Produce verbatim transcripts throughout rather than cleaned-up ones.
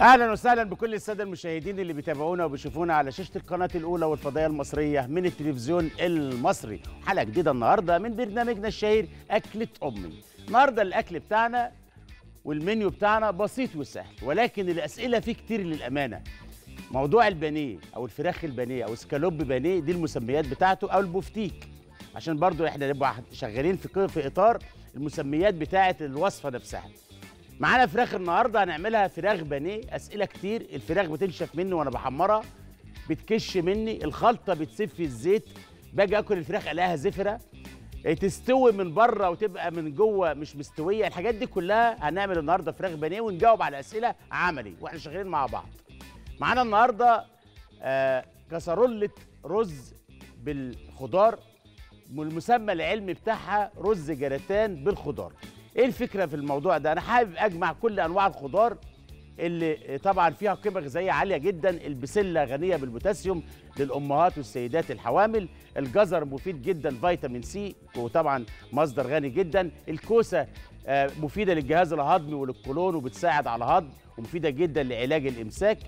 اهلا وسهلا بكل الساده المشاهدين اللي بيتابعونا وبيشوفونا على شاشه القناه الاولى والفضائيه المصريه من التلفزيون المصري. حلقه جديده النهارده من برنامجنا الشهير اكله امي. النهارده الاكل بتاعنا والمنيو بتاعنا بسيط وسهل، ولكن الاسئله فيه كتير للامانه. موضوع البانيه او الفراخ البانيه او سكالوب بانيه، دي المسميات بتاعته، او البفتيك، عشان برضو احنا نبقى شغالين في في اطار المسميات بتاعه الوصفه نفسها. معانا فراخ النهارده هنعملها فراخ بانيه. اسئله كتير، الفراخ بتنشف مني وانا بحمرها، بتكش مني، الخلطه بتسيب في الزيت، باجي اكل الفراخ الاقيها زفره، تستوي من بره وتبقى من جوه مش مستويه. الحاجات دي كلها هنعمل النهارده فراخ بانيه ونجاوب على اسئله عملي واحنا شغالين مع بعض. معانا النهارده آه كسرولة رز بالخضار، المسمى العلمي بتاعها رز كراتان بالخضار. ايه الفكره في الموضوع ده؟ انا حابب اجمع كل انواع الخضار اللي طبعا فيها قيمه غذائيه عاليه جدا. البسله غنيه بالبوتاسيوم للامهات والسيدات الحوامل، الجزر مفيد جدا فيتامين سي وطبعا مصدر غني جدا، الكوسه آه مفيده للجهاز الهضمي وللقولون وبتساعد على الهضم ومفيده جدا لعلاج الامساك،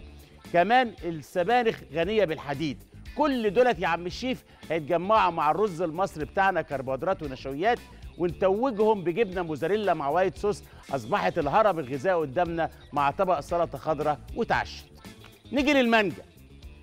كمان السبانخ غنيه بالحديد. كل دولت يا عم الشيف هيتجمعوا مع الرز المصري بتاعنا كربوهيدرات ونشويات، ونتوجهم بجبنه موزاريلا مع وايت صوص. اصبحت الهرم الغذائي قدامنا مع طبق سلطه خضراء وتعشت. نيجي للمانجا.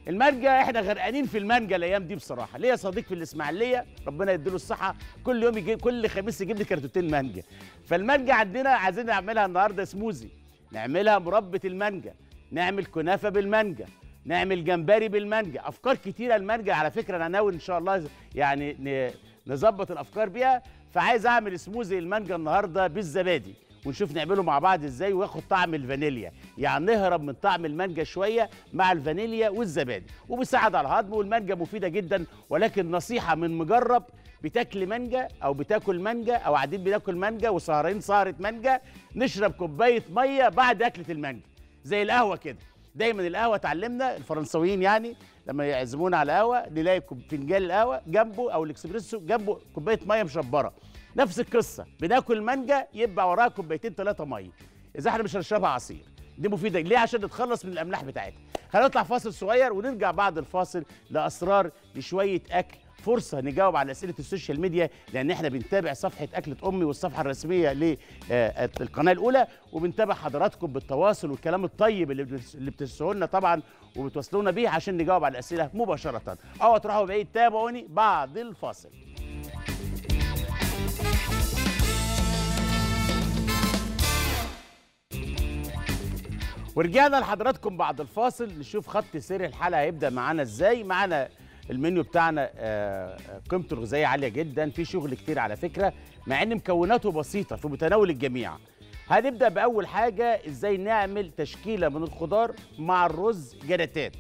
المانجا احنا غرقانين في المانجا الايام دي بصراحه. ليا صديق في الاسماعيليه ربنا يديله الصحه، كل يوم يجيب، كل خميس يجيب لي كرتونتين مانجا. فالمانجا عندنا عايزين نعملها النهارده سموزي، نعملها مربة المانجا، نعمل كنافه بالمانجا، نعمل جمبري بالمانجا. افكار كتيره المانجا على فكره، انا ناوي ان شاء الله يعني نظبط الافكار بيها. فعايز اعمل سموزي المانجا النهارده بالزبادي، ونشوف نعمله مع بعض ازاي وياخد طعم الفانيليا، يعني نهرب من طعم المانجا شويه مع الفانيليا والزبادي، وبيساعد على الهضم. والمانجا مفيده جدا، ولكن نصيحه من مجرب بتاكل مانجا او بتاكل مانجا او عديد بناكل مانجا وسهرين سهره مانجا، نشرب كوبايه ميه بعد اكله المانجا زي القهوه كده. دايما القهوه تعلمنا الفرنساويين يعني لما يعزمونا على قهوه نلاقي فنجان القهوه جنبه او الاكسبريسو جنبه كوبايه ميه مشبره. نفس القصه، بناكل مانجا يبقى وراها كوبايتين ثلاثه ميه، اذا احنا مش هنشربها عصير. دي مفيده ليه؟ عشان نتخلص من الاملاح بتاعتها. هنطلع فاصل صغير ونرجع بعد الفاصل لاسرار لشويه اكل، فرصه نجاوب على اسئله السوشيال ميديا، لان احنا بنتابع صفحه اكله امي والصفحه الرسميه للقناه الاولى، وبنتابع حضراتكم بالتواصل والكلام الطيب اللي بترسلوه لنا طبعا وبتوصلونا بيه عشان نجاوب على الاسئله مباشره. اوعوا تروحوا بعيد، تابعوني بعد الفاصل. ورجعنا لحضراتكم بعد الفاصل نشوف خط سير الحلقه هيبدا معانا ازاي. معانا المنيو بتاعنا قيمته الغذائيه عاليه جدا، في شغل كتير على فكره مع ان مكوناته بسيطه في متناول الجميع. هنبدا باول حاجه ازاي نعمل تشكيله من الخضار مع الرز كراتان،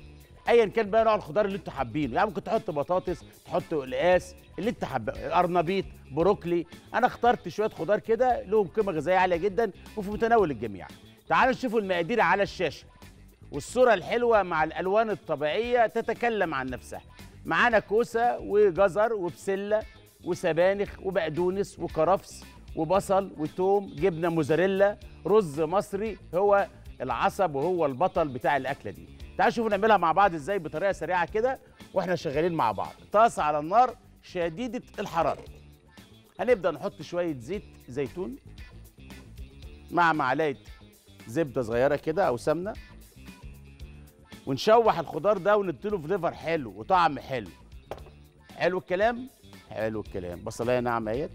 ايا كان بقى نوع الخضار اللي انتوا حابينه، يعني ممكن تحط بطاطس، تحط قلقاس، اللي انت حابه، ارنبيط، بروكلي. انا اخترت شويه خضار كده لهم قيمه غذائيه عاليه جدا وفي متناول الجميع. تعالوا نشوفوا المقادير على الشاشه، والصوره الحلوه مع الالوان الطبيعيه تتكلم عن نفسها. معانا كوسه وجزر وبسله وسبانخ وبقدونس وكرفس وبصل وتوم، جبنه موزاريلا، رز مصري هو العصب وهو البطل بتاع الاكله دي. تعالوا شوفوا نعملها مع بعض ازاي بطريقه سريعه كده واحنا شغالين مع بعض. طاسه على النار شديده الحراره. هنبدا نحط شويه زيت زيتون مع معلقه زبده صغيره كده او سمنه، ونشوح الخضار ده ونديله فليفر حلو وطعم حلو. حلو الكلام؟ حلو الكلام. بصلايه ناعمه اهيت.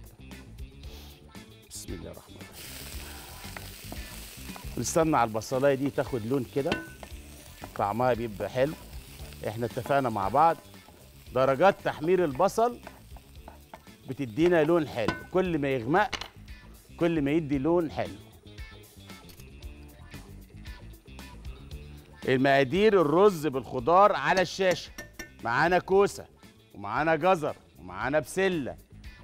بسم الله الرحمن الرحيم. نستنى على البصلايه دي تاخد لون كده، طعمها بيبقى حلو. احنا اتفقنا مع بعض درجات تحمير البصل بتدينا لون حلو، كل ما يغمق كل ما يدي لون حلو. المقادير الرز بالخضار على الشاشه، معانا كوسه ومعانا جزر ومعانا بسله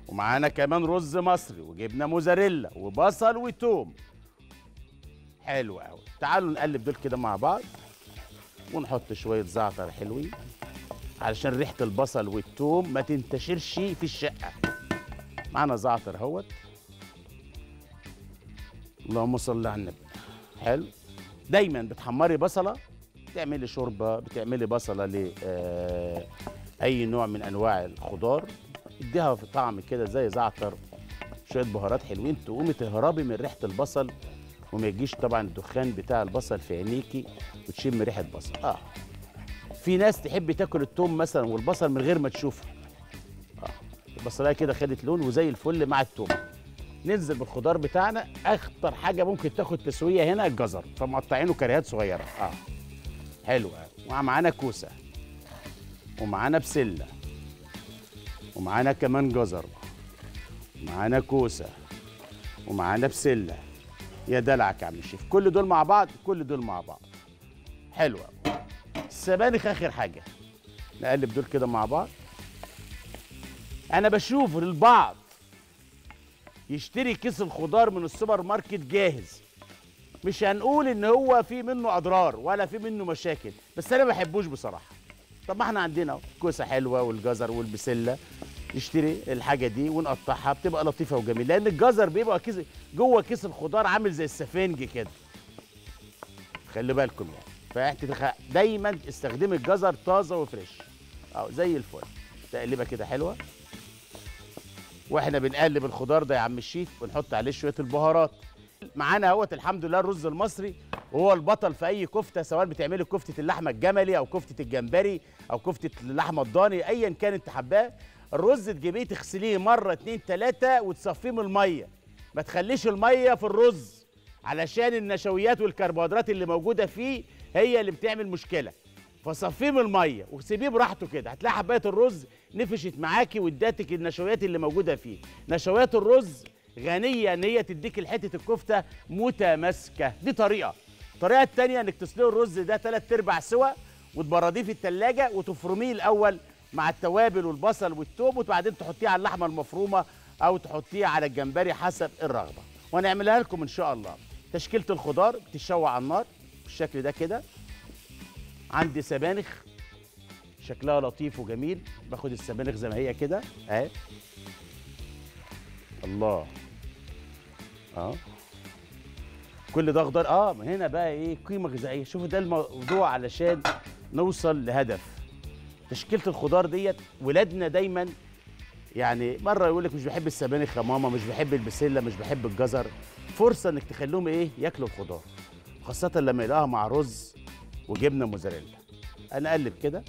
ومعانا كمان رز مصري وجبنه موزاريلا وبصل وتوم. حلو قوي. تعالوا نقلب دول كده مع بعض ونحط شويه زعتر حلوين علشان ريحه البصل والتوم ما تنتشرش في الشقه. معانا زعتر اهوت. اللهم صل على النبي. حلو. دايما بتحمري بصله، بتعملي شوربه، بتعملي بصله لاي نوع من انواع الخضار، اديها في طعم كده زي زعتر، شويه بهارات حلوين، تقومي تهربي من ريحه البصل وما يجيش طبعا الدخان بتاع البصل في عينيكي وتشم ريحه بصل. اه في ناس تحب تاكل الثوم مثلا والبصل من غير ما تشوفه. اه البصلايه كده خدت لون وزي الفل مع الثوم. ننزل بالخضار بتاعنا، اخطر حاجه ممكن تاخد تسويه هنا الجزر، فمقطعينه كريهات صغيره. اه حلوه. ومعانا كوسه ومعانا بسله ومعانا كمان جزر، معانا كوسه ومعانا بسله. يا دلعك يا عم الشيف، كل دول مع بعض، كل دول مع بعض. حلوه. السبانخ اخر حاجه، نقلب دول كده مع بعض. انا بشوف البعض يشتري كيس الخضار من السوبر ماركت جاهز، مش هنقول ان هو في منه اضرار ولا في منه مشاكل، بس انا ما بحبوش بصراحه. طب ما احنا عندنا كوسه حلوه والجزر والبسله، نشتري الحاجه دي ونقطعها بتبقى لطيفه وجميله، لان الجزر بيبقى كيس جوه كيس الخضار عامل زي السفنج كده، خلي بالكم يعني. فدايما استخدمي الجزر طازه وفريش. اه زي الفل. تقلبها كده حلوه، واحنا بنقلب الخضار ده يا عم الشيف ونحط عليه شويه البهارات. معانا اهوت الحمد لله الرز المصري، وهو البطل في اي كفته، سواء بتعملي كفته اللحمه الجملي او كفته الجمبري او كفته اللحمه الضاني، ايا كان انت حباه. الرز تجيبيه تغسليه مره اتنين تلاته وتصفيه من الميه، ما تخليش الميه في الرز علشان النشويات والكربوهيدرات اللي موجوده فيه هي اللي بتعمل مشكله، فصفيه من الميه وسيبيه براحته كده، هتلاقي حبايه الرز نفشت معاكي واداتك النشويات اللي موجوده فيه. نشويات الرز غنيه ان هي تديك حته الكفته متماسكه، دي طريقه. الطريقه الثانيه انك تسلقي الرز ده ثلاث ارباع سوا وتبرديه في الثلاجه وتفرميه الاول مع التوابل والبصل والثوم، وبعدين تحطيه على اللحمه المفرومه او تحطيه على الجمبري حسب الرغبه، وهنعملها لكم ان شاء الله. تشكيله الخضار بتتشوى على النار بالشكل ده كده. عندي سبانخ شكلها لطيف وجميل، باخد السبانخ زي ما هي كده اهي. الله. اه كل ده خضار. اه هنا بقى ايه قيمه غذائيه، شوفوا ده الموضوع علشان نوصل لهدف. تشكيله الخضار ديت ولادنا دايما يعني مره يقول لك مش بحب السبانخ يا ماما، مش بحب البسله، مش بحب الجزر. فرصه انك تخليهم ايه ياكلوا الخضار، خاصه لما يلاقوها مع رز وجبنه موزاريلا. انا اقلب كده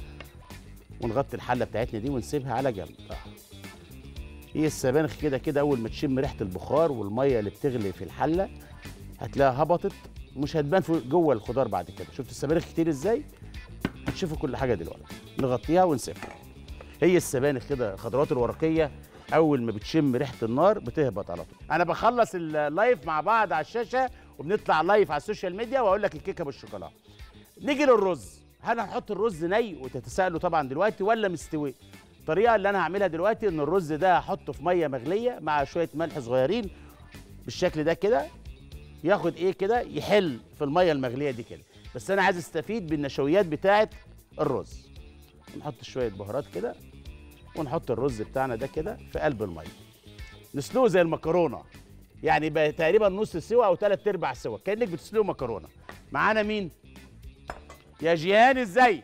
ونغطي الحله بتاعتنا دي ونسيبها على جنب. هي السبانخ كده كده اول ما تشم ريحه البخار والميه اللي بتغلي في الحله هتلاقيها هبطت، مش هتبان جوه الخضار بعد كده. شفت السبانخ كتير ازاي؟ هتشوفوا كل حاجه دلوقتي. نغطيها ونسيبها. هي السبانخ كده الخضروات الورقيه اول ما بتشم ريحه النار بتهبط على طول. انا بخلص اللايف مع بعض على الشاشه وبنطلع لايف على السوشيال ميديا واقول لك الكيكه بالشوكولاته. نيجي للرز، هل هنحط الرز ني وتتساءلوا طبعا دلوقتي ولا مستوي؟ الطريقه اللي انا هعملها دلوقتي ان الرز ده هحطه في ميه مغليه مع شويه ملح صغيرين بالشكل ده كده، ياخد ايه كده يحل في الميه المغليه دي كده، بس انا عايز استفيد بالنشويات بتاعه الرز. نحط شويه بهارات كده ونحط الرز بتاعنا ده كده في قلب الميه، نسلقه زي المكرونه يعني تقريبا نص سوا او ثلاث ارباع سوا كانك بتسلقه مكرونه. معانا مين يا جيهان؟ ازيك؟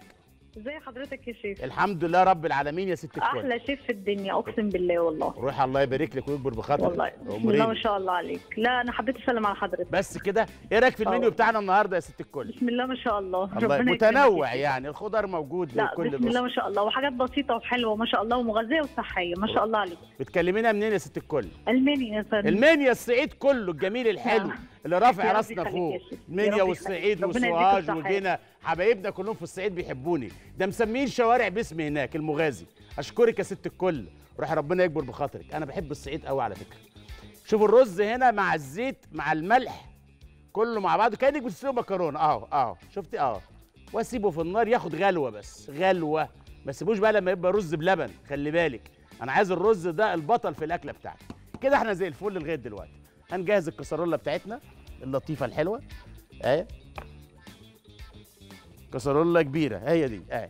ازي حضرتك يا شيف؟ الحمد لله رب العالمين يا ست الكل. احلى شيف في الدنيا اقسم بالله والله. روح الله يبارك لك ويكبر بخاطرك والله. بسم الله ما شاء الله عليك. لا انا حبيت اسلم على حضرتك بس كده. ايه رايك في المنيو بتاعنا النهارده يا ست الكل؟ بسم الله ما شاء الله، الله متنوع يعني الخضار موجود لكل الناس. بسم الله ما شاء الله، وحاجات بسيطه وحلوه ما شاء الله ومغذيه وصحيه ما شاء الله عليك. بتكلمينا منين يا ست الكل؟ المنيا يا فندم. المنيا الصعيد كله الجميل الحلو اللي رافع راسنا فوق. المنيا والصعيد وسوهاج وجنا حبايبنا كلهم في الصعيد بيحبوني، ده مسمين شوارع باسمي هناك المغازي. اشكرك يا ست الكل، روح ربنا يكبر بخاطرك. انا بحب الصعيد قوي على فكره. شوفوا الرز هنا مع الزيت مع الملح كله مع بعضه كانك بتسلقي مكرونه اهو اهو شفتي اهو، واسيبه في النار ياخد غلوه بس غلوه، ما تسيبوش بقى لما يبقى رز بلبن، خلي بالك انا عايز الرز ده البطل في الاكله بتاعتي كده. احنا زي الفل لغايه دلوقتي. هنجهز الكسرولة بتاعتنا اللطيفه الحلوه اهي، كسرولة كبيرة هي دي اهي.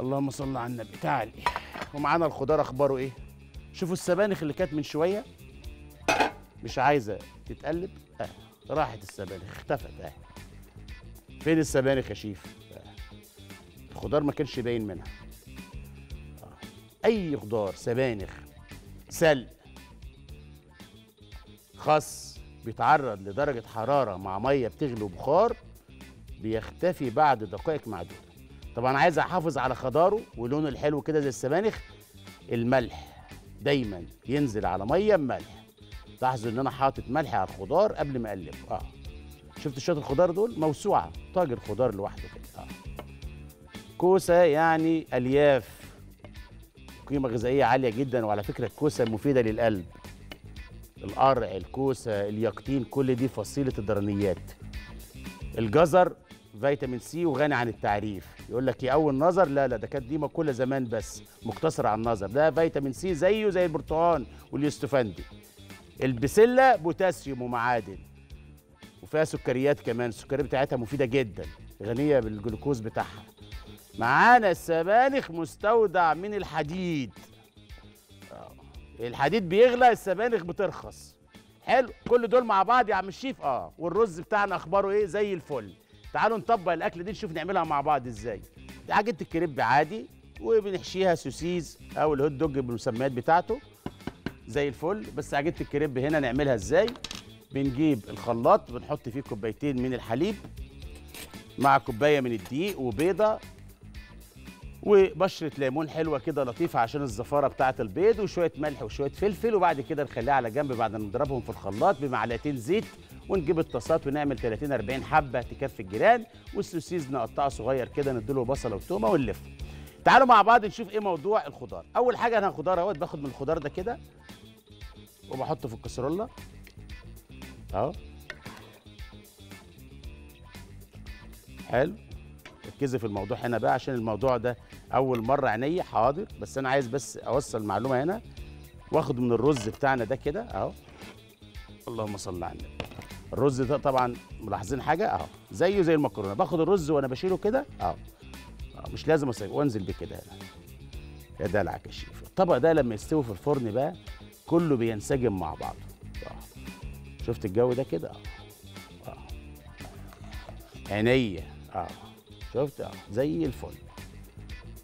اللهم صل على النبي تعالي. ومعانا الخضار اخباره ايه؟ شوفوا السبانخ اللي كانت من شوية مش عايزة تتقلب اهي، راحت السبانخ اختفت اهي. فين السبانخ يا شيف؟ الخضار ما كانش باين منها. اي خضار، سبانخ، سلق، خس، بيتعرض لدرجه حراره مع ميه بتغلي وبخار بيختفي بعد دقائق معدوده. طبعا عايز احافظ على خضاره ولونه الحلو كده زي السبانخ. الملح دايما ينزل على ميه بملح. لاحظوا ان انا حاطط ملح على الخضار قبل ما اقلبه. اه شفت شويه الخضار دول موسوعه، طاجن خضار لوحده كده. اه كوسه يعني الياف، قيمه غذائيه عاليه جدا، وعلى فكره الكوسه مفيده للقلب. القرع، الكوسه، الياقوتين، كل دي فصيله الدرنيات. الجزر فيتامين سي وغني عن التعريف. يقول لك يا اول نظر، لا لا ده كانت دي ماكوله زمان بس مقتصره على النظر. ده فيتامين سي زيه زي البرتقال واليوستفندي. البسله بوتاسيوم ومعادن وفيها سكريات كمان، السكريات بتاعتها مفيده جدا، غنيه بالجلوكوز بتاعها. معانا السبانخ مستودع من الحديد. الحديد بيغلى، السبانخ بترخص. حلو، كل دول مع بعض يا عم الشيف. اه والرز بتاعنا اخباره ايه؟ زي الفل. تعالوا نطبق الاكله دي نشوف نعملها مع بعض ازاي. دي عجينه الكريب عادي وبنحشيها سوسيز او الهوت دوج بالمسميات بتاعته زي الفل. بس عجينه الكريب هنا نعملها ازاي؟ بنجيب الخلاط بنحط فيه كوبايتين من الحليب مع كوبايه من الدقيق وبيضه وبشره ليمون حلوه كده لطيفه عشان الزفاره بتاعه البيض، وشويه ملح وشويه فلفل. وبعد كده نخليها على جنب بعد ما نضربهم في الخلاط بمعلقتين زيت، ونجيب الطاسات ونعمل تلاتين اربعين حبه تكفي الجيران. والسوسيز نقطعه صغير كده، نديله بصله وتومه ونلفه. تعالوا مع بعض نشوف ايه موضوع الخضار. اول حاجه انا خضار اهوت، باخد من الخضار ده كده وبحطه في الكسرولة اهو. حلو، ركزي في الموضوع هنا بقى عشان الموضوع ده اول مره عينيا. حاضر، بس انا عايز بس اوصل معلومه هنا. واخد من الرز بتاعنا ده كده اهو، اللهم صل على النبي. الرز ده طبعا ملاحظين حاجه اهو، زيه زي المكرونه. باخد الرز وانا بشيله كده اهو، مش لازم اسيبه، وانزل بيه كده هنا. يا دلعك يا شيف، الطبق ده لما يستوي في الفرن بقى كله بينسجم مع بعضه. أه. شفت الجو ده كده اهو، عينيا اهو، شفت اهو زي الفل.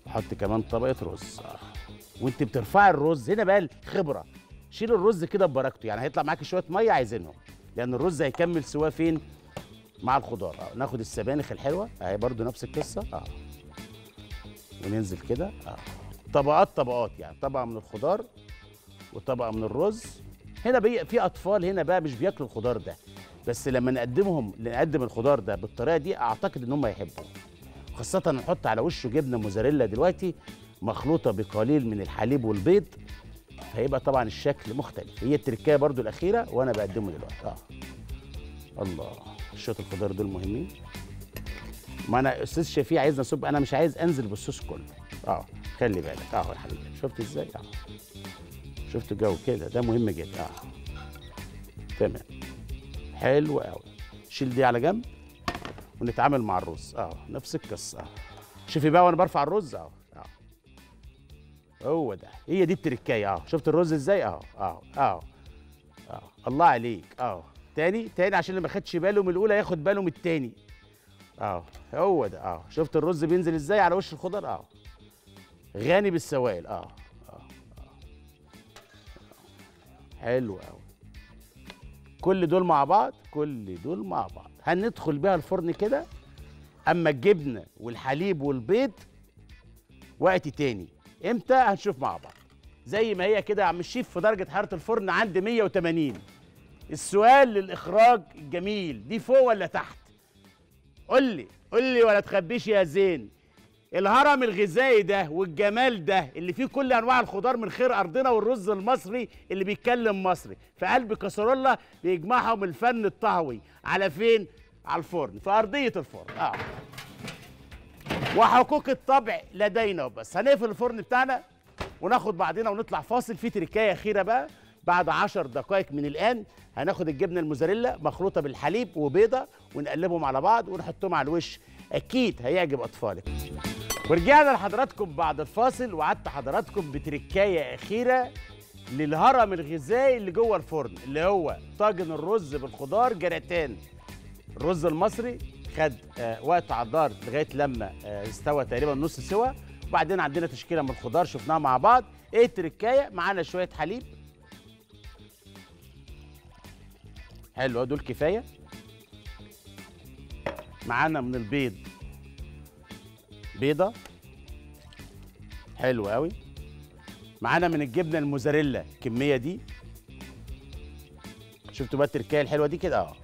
احط كمان طبقه رز. أه. وانت بترفعي الرز هنا بقى الخبره، شيل الرز كده ببركته، يعني هيطلع معاكي شويه ميه عايزينهم، لان الرز هيكمل سواه فين؟ مع الخضار. أه. ناخد السبانخ الحلوه اهي برده نفس القصه اهو، وننزل كده اهو. طبقات طبقات، يعني طبقه من الخضار وطبقه من الرز. هنا في اطفال هنا بقى مش بياكلوا الخضار ده، بس لما نقدمهم نقدم الخضار ده بالطريقه دي اعتقد ان هم هيحبوه، خاصه نحط على وشه جبنه موزاريلا دلوقتي مخلوطه بقليل من الحليب والبيض، هيبقى طبعا الشكل مختلف. هي التركية برضو الاخيره وانا بقدمه دلوقتي. اه الله، شويه الخضار دول مهمين. ما انا استاذ شفيع عايزنا نصب، انا مش عايز انزل بالصوص كله. اه خلي بالك اهو يا حبيبي، شفت ازاي؟ اه شفت الجو كده، ده مهم جدا. اه تمام، حلو قوي. شيل دي على جنب ونتعامل مع الرز. اه نفس القصه. اه شوفي بقى وانا برفع الرز اهو. اه هو ده، هي دي التركايه. اه شفت الرز ازاي؟ اهو اهو اهو اه الله عليك. اه تاني تاني عشان اللي ما خدش باله من الاولى ياخد باله من التاني. اه هو ده. اه شفت الرز بينزل ازاي على وش الخضار؟ اه غني بالسوائل. اه اه حلو قوي. كل دول مع بعض، كل دول مع بعض هندخل بيها الفرن كده. اما الجبنه والحليب والبيض وقت تاني، امتى هنشوف مع بعض. زي ما هي كده يا عم الشيف في درجه حراره الفرن عند ميه وتمانين. السؤال للاخراج الجميل، دي فوق ولا تحت؟ قول لي قول لي ولا تخبيش يا زين. الهرم الغذائي ده والجمال ده اللي فيه كل انواع الخضار من خير ارضنا، والرز المصري اللي بيتكلم مصري في قلب كاسرولة بيجمعهم الفن الطهوي على فين؟ على الفرن، في ارضيه الفرن. اه وحقوق الطبع لدينا وبس. هنقفل الفرن بتاعنا وناخد بعضنا ونطلع فاصل. في تركايه اخيره بقى بعد عشر دقائق من الآن. هناخد الجبنة الموزاريلا مخلوطة بالحليب وبيضة ونقلبهم على بعض ونحطهم على الوش. أكيد هيعجب أطفالك. ورجعنا لحضراتكم بعد الفاصل، وعدت حضراتكم بتركاية أخيرة للهرم الغذائي اللي جوه الفرن، اللي هو طاجن الرز بالخضار كراتان. الرز المصري خد وقت على النار لغايه لما استوى تقريبا نص سوا. وبعدين عندنا تشكيله من الخضار شفناها مع بعض. ايه التركايه؟ معانا شويه حليب حلو، دول كفايه. معانا من البيض بيضه حلو قوي. معانا من الجبنه الموزاريلا الكميه دي. شفتوا بقى التركايه الحلوه دي كده اه،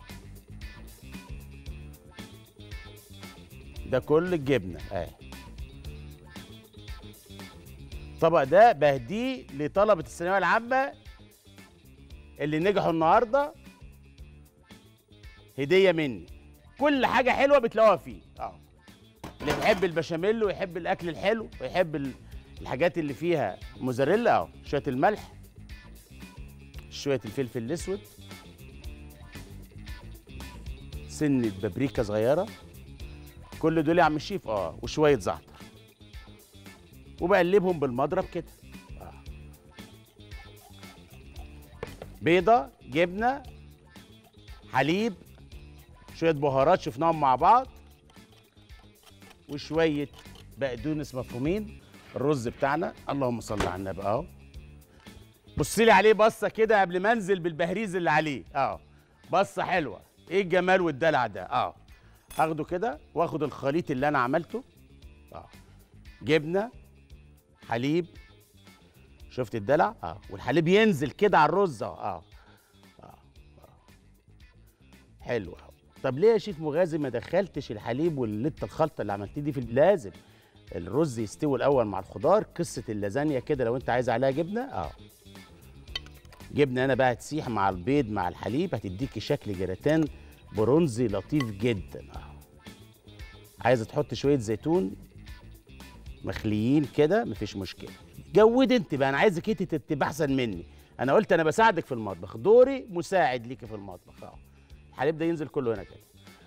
ده كل الجبنه اهي. الطبق ده بهديه لطلبه الثانويه العامه اللي نجحوا النهارده، هديه مني. كل حاجه حلوه بتلاقوها فيه اه، اللي بيحب البشاميل ويحب الاكل الحلو ويحب الحاجات اللي فيها موزاريلا اهو. شويه الملح، شويه الفلفل الاسود، سنه بابريكا صغيره، كل دول يا عم الشيف اه، وشويه زعتر، وبقلبهم بالمضرب كده آه. بيضه، جبنه، حليب، شويه بهارات شفناهم مع بعض، وشويه بقدونس مفرومين. الرز بتاعنا اللهم صل على النبي اهو، بصي لي عليه بصه كده قبل ما انزل بالبهريز اللي عليه اه، بصه حلوه. ايه الجمال والدلع ده اه. هاخده كده واخد الخليط اللي انا عملته اه، جبنه، حليب، شفت الدلع اه، والحليب ينزل كده على الرز اه اه, آه. حلو. طب ليه يا شيف مغازي ما دخلتش الحليب واللتة الخلطه اللي عملتيه دي في؟ لازم الرز يستوي الاول مع الخضار. قصه اللازانيا كده لو انت عايز عليها جبنه اه، جبنه انا بقى هتسيح مع البيض مع الحليب، هتديكي شكل جراتان برونزي لطيف جدا اه. عايزه تحط شويه زيتون مخليين كده مفيش مشكله. جودي انت بقى، انا عايزك انت تبقى احسن مني. انا قلت انا بساعدك في المطبخ، دوري مساعد ليكي في المطبخ اه. الحليب ده ينزل كله هنا كده.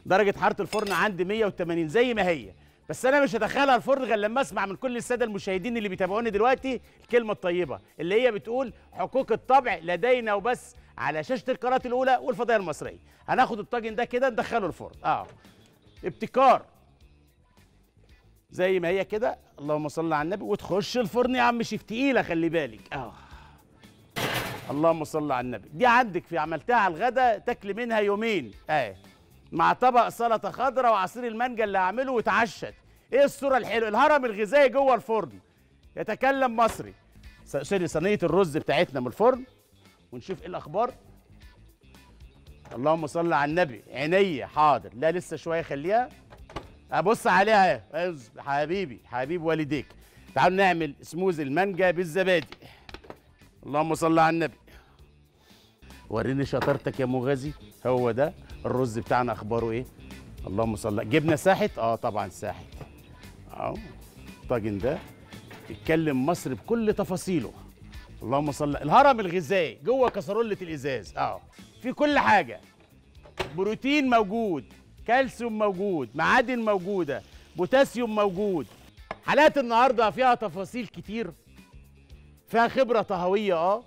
درجه حراره الفرن عندي مية وتمانين زي ما هي، بس انا مش هدخلها الفرن غير لما اسمع من كل الساده المشاهدين اللي بيتابعوني دلوقتي الكلمه الطيبه اللي هي بتقول حقوق الطبع لدينا وبس على شاشه القناه الاولى والفضائيه المصريه. هناخد الطاجن ده كده ندخله الفرن اه، ابتكار زي ما هي كده اللهم صل على النبي، وتخش الفرن يا عم شيف تقيله خلي بالك اه، اللهم صل على النبي. دي عندك في عملتها على الغدا تاكلي منها يومين اه، مع طبق سلطه خضراء وعصير المانجا اللي هعمله وتعشت. ايه الصوره الحلوه؟ الهرم الغذائي جوه الفرن يتكلم مصري. سوري، صينيه الرز بتاعتنا من الفرن، ونشوف ايه الاخبار. اللهم صل على النبي، عينيا حاضر. لا لسه شويه خليها ابص عليها اهي. حبيبي حبيب والديك، تعالوا نعمل سموز المانجا بالزبادي. اللهم صل على النبي. وريني شطارتك يا مغازي. هو ده الرز بتاعنا اخباره ايه؟ اللهم صل. جبنه ساحت اه، طبعا ساحت اه. الطاجن ده بيتكلم مصر بكل تفاصيله. اللهم صل. الهرم الغذائي جوه كسرولة الازاز اه، في كل حاجه. بروتين موجود، كالسيوم موجود، معادن موجوده، بوتاسيوم موجود. حلقات النهارده فيها تفاصيل كتير، فيها خبره طهويه اه،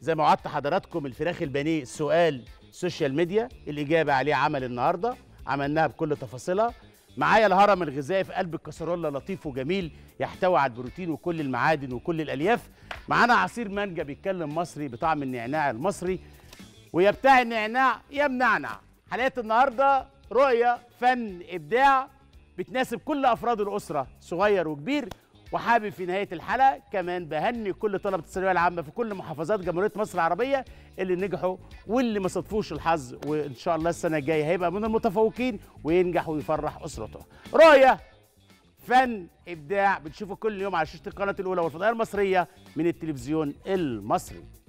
زي ما وعدت حضراتكم. الفراخ البانيه سؤال سوشيال ميديا الاجابه عليه عمل النهارده، عملناها بكل تفاصيلها. معايا الهرم الغذائي في قلب الكسرولة، لطيف وجميل، يحتوي على البروتين وكل المعادن وكل الالياف. معانا عصير مانجا بيتكلم مصري بطعم النعناع المصري، ويا بتاع النعناع يا منعنع. حلقه النهارده رؤيه فن ابداع بتناسب كل افراد الاسره صغير وكبير. وحابب في نهايه الحلقه كمان بهني كل طلبه الثانويه العامه في كل محافظات جمهوريه مصر العربيه اللي نجحوا واللي ما صادفوش الحظ، وان شاء الله السنه الجايه هيبقى من المتفوقين وينجح ويفرح اسرته. رؤيه فن ابداع بتشوفه كل يوم على شاشه القناه الاولى والفضائيه المصريه من التلفزيون المصري.